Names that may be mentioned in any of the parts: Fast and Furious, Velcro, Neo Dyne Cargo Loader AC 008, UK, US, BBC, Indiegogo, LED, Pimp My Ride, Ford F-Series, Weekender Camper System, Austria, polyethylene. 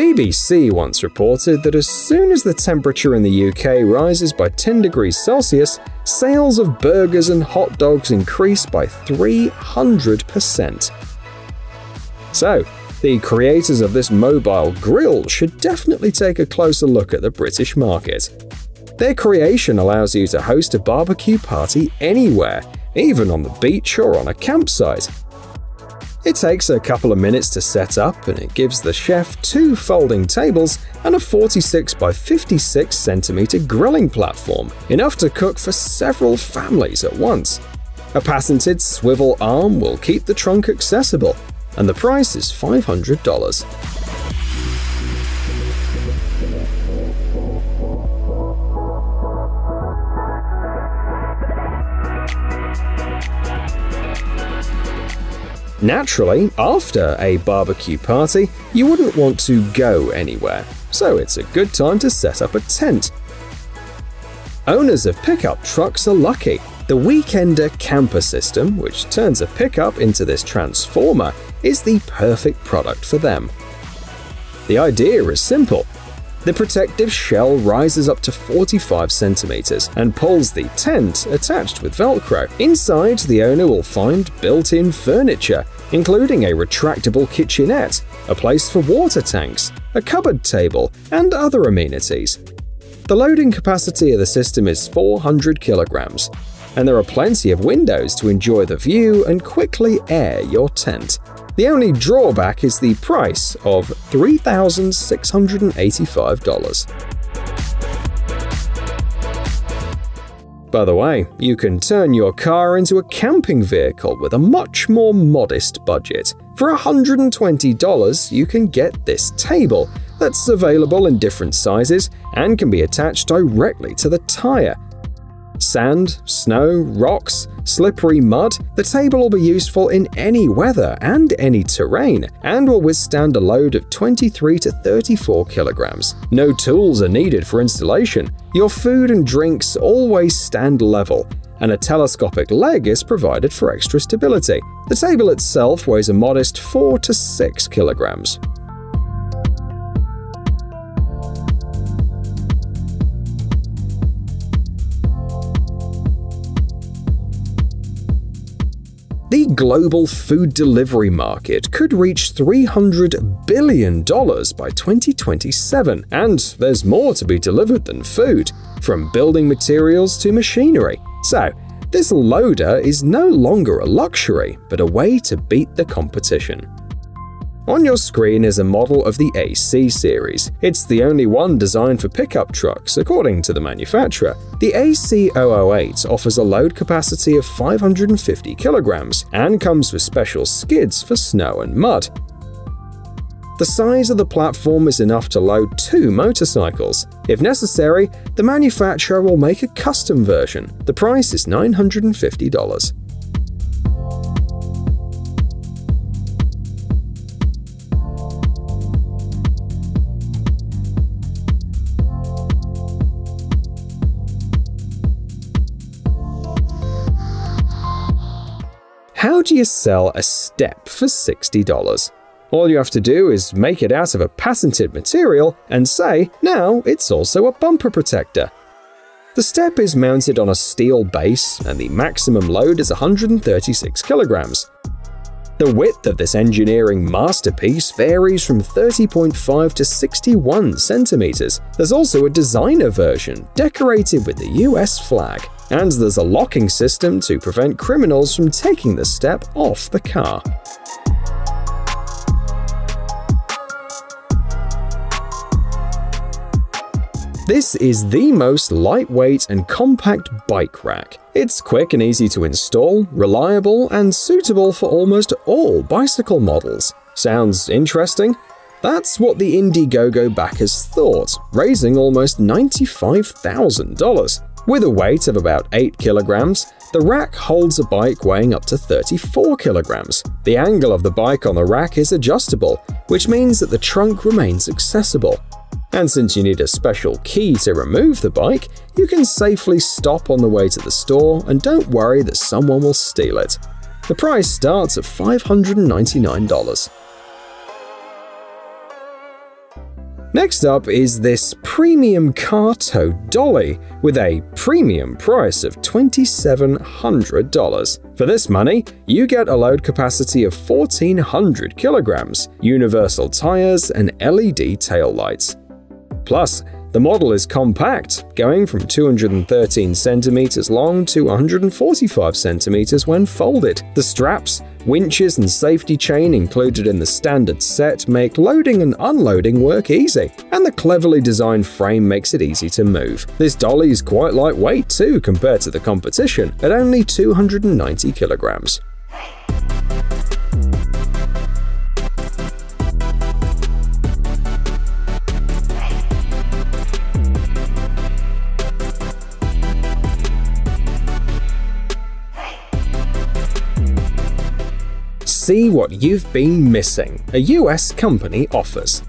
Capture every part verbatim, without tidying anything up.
B B C once reported that as soon as the temperature in the U K rises by ten degrees Celsius, sales of burgers and hot dogs increase by three hundred percent. So, the creators of this mobile grill should definitely take a closer look at the British market. Their creation allows you to host a barbecue party anywhere, even on the beach or on a campsite. It takes a couple of minutes to set up, and it gives the chef two folding tables and a forty-six by fifty-six centimeter grilling platform, enough to cook for several families at once. A patented swivel arm will keep the trunk accessible, and the price is five hundred dollars. Naturally, after a barbecue party, you wouldn't want to go anywhere, so it's a good time to set up a tent. Owners of pickup trucks are lucky. The Weekender Camper System, which turns a pickup into this transformer, is the perfect product for them. The idea is simple. The protective shell rises up to forty-five centimeters and pulls the tent, attached with Velcro. Inside, the owner will find built-in furniture, including a retractable kitchenette, a place for water tanks, a cupboard table, and other amenities. The loading capacity of the system is four hundred kilograms, and there are plenty of windows to enjoy the view and quickly air your tent. The only drawback is the price of three thousand six hundred eighty-five dollars. By the way, you can turn your car into a camping vehicle with a much more modest budget. For one hundred twenty dollars, you can get this table that's available in different sizes and can be attached directly to the tire. Sand, snow, rocks, slippery mud, the table will be useful in any weather and any terrain, and will withstand a load of twenty-three to thirty-four kilograms. No tools are needed for installation. Your food and drinks always stand level, and a telescopic leg is provided for extra stability. The table itself weighs a modest four to six kilograms. The global food delivery market could reach three hundred billion dollars by twenty twenty-seven, and there's more to be delivered than food, from building materials to machinery. So, this loader is no longer a luxury, but a way to beat the competition. On your screen is a model of the A C series. It's the only one designed for pickup trucks, according to the manufacturer. The A C zero zero eight offers a load capacity of five hundred fifty kilograms and comes with special skids for snow and mud. The size of the platform is enough to load two motorcycles. If necessary, the manufacturer will make a custom version. The price is nine hundred fifty dollars. How do you sell a step for sixty dollars? All you have to do is make it out of a patented material and say, now it's also a bumper protector. The step is mounted on a steel base, and the maximum load is one hundred thirty-six kilograms. The width of this engineering masterpiece varies from thirty point five to sixty-one centimeters. There's also a designer version, decorated with the U S flag, and there's a locking system to prevent criminals from taking the step off the car. This is the most lightweight and compact bike rack. It's quick and easy to install, reliable, and suitable for almost all bicycle models. Sounds interesting? That's what the Indiegogo backers thought, raising almost ninety-five thousand dollars. With a weight of about eight kilograms, the rack holds a bike weighing up to thirty-four kilograms. The angle of the bike on the rack is adjustable, which means that the trunk remains accessible. And since you need a special key to remove the bike, you can safely stop on the way to the store and don't worry that someone will steal it. The price starts at five hundred ninety-nine dollars. Next up is this premium car tow dolly with a premium price of two thousand seven hundred dollars. For this money, you get a load capacity of one thousand four hundred kilograms, universal tires, and L E D taillights. Plus, the model is compact, going from two hundred thirteen centimeters long to one hundred forty-five centimeters when folded. The straps, winches, and safety chain included in the standard set make loading and unloading work easy, and the cleverly designed frame makes it easy to move. This dolly is quite lightweight too compared to the competition, at only two hundred ninety kilograms. See what you've been missing, a U S company offers.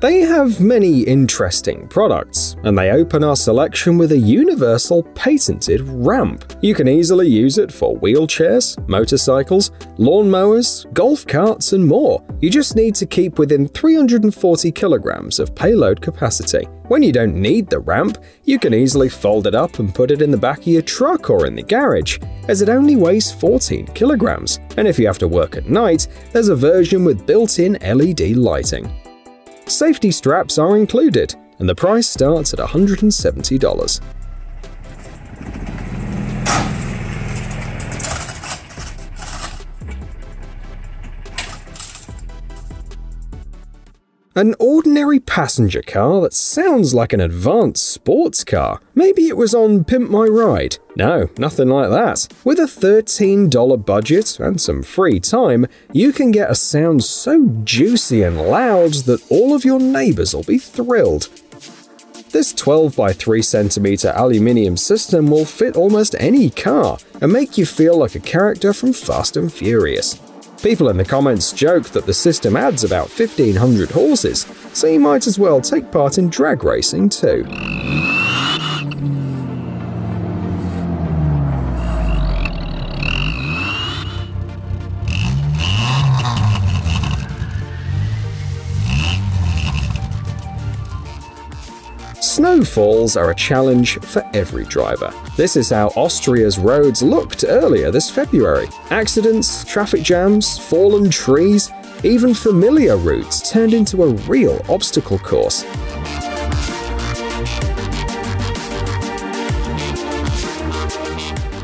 They have many interesting products, and they open our selection with a universal patented ramp. You can easily use it for wheelchairs, motorcycles, lawnmowers, golf carts, and more. You just need to keep within three hundred forty kilograms of payload capacity. When you don't need the ramp, you can easily fold it up and put it in the back of your truck or in the garage, as it only weighs fourteen kilograms. And if you have to work at night, there's a version with built-in L E D lighting. Safety straps are included, and the price starts at one hundred seventy dollars. An ordinary passenger car that sounds like an advanced sports car. Maybe it was on Pimp My Ride. No, nothing like that. With a thirteen dollar budget and some free time, you can get a sound so juicy and loud that all of your neighbors will be thrilled. This twelve by three centimeter aluminium system will fit almost any car and make you feel like a character from Fast and Furious. People in the comments joke that the system adds about fifteen hundred horses, so you might as well take part in drag racing too. Snowfalls are a challenge for every driver. This is how Austria's roads looked earlier this February. Accidents, traffic jams, fallen trees, even familiar routes turned into a real obstacle course.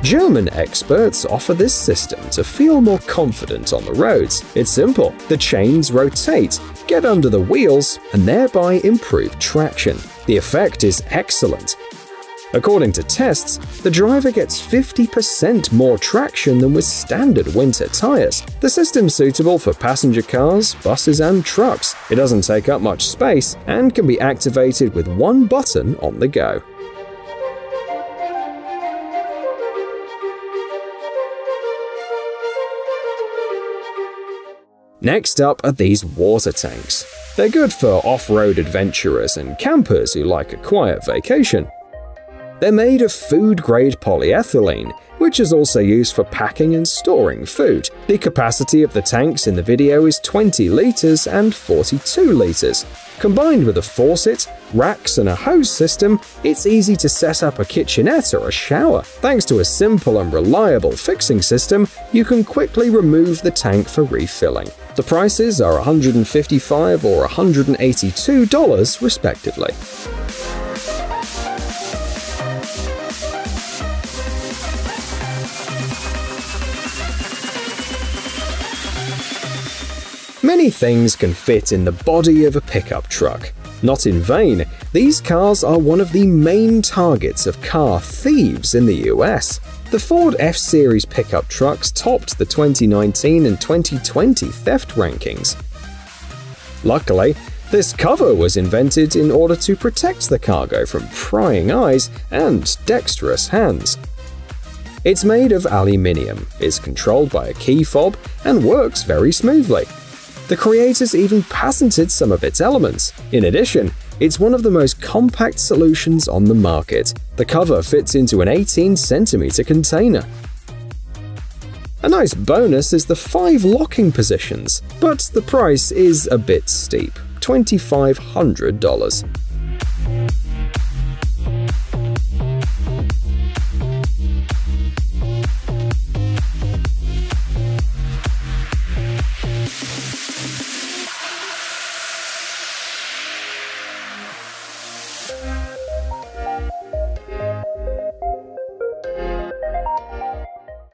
German experts offer this system to feel more confident on the roads. It's simple. The chains rotate, get under the wheels, and thereby improve traction. The effect is excellent. According to tests, the driver gets fifty percent more traction than with standard winter tires. The system's suitable for passenger cars, buses, and trucks. It doesn't take up much space and can be activated with one button on the go. Next up are these water tanks. They're good for off-road adventurers and campers who like a quiet vacation. They're made of food-grade polyethylene, which is also used for packing and storing food. The capacity of the tanks in the video is twenty liters and forty-two liters. Combined with a faucet, racks, and a hose system, it's easy to set up a kitchenette or a shower. Thanks to a simple and reliable fixing system, you can quickly remove the tank for refilling. The prices are one hundred fifty-five dollars or one hundred eighty-two dollars, respectively. Many things can fit in the body of a pickup truck. Not in vain, these cars are one of the main targets of car thieves in the U S. The Ford F Series pickup trucks topped the twenty nineteen and twenty twenty theft rankings. Luckily, this cover was invented in order to protect the cargo from prying eyes and dexterous hands. It's made of aluminium, is controlled by a key fob, and works very smoothly. The creators even patented some of its elements. In addition, it's one of the most compact solutions on the market. The cover fits into an eighteen centimeter container. A nice bonus is the five locking positions, but the price is a bit steep. two thousand five hundred dollars.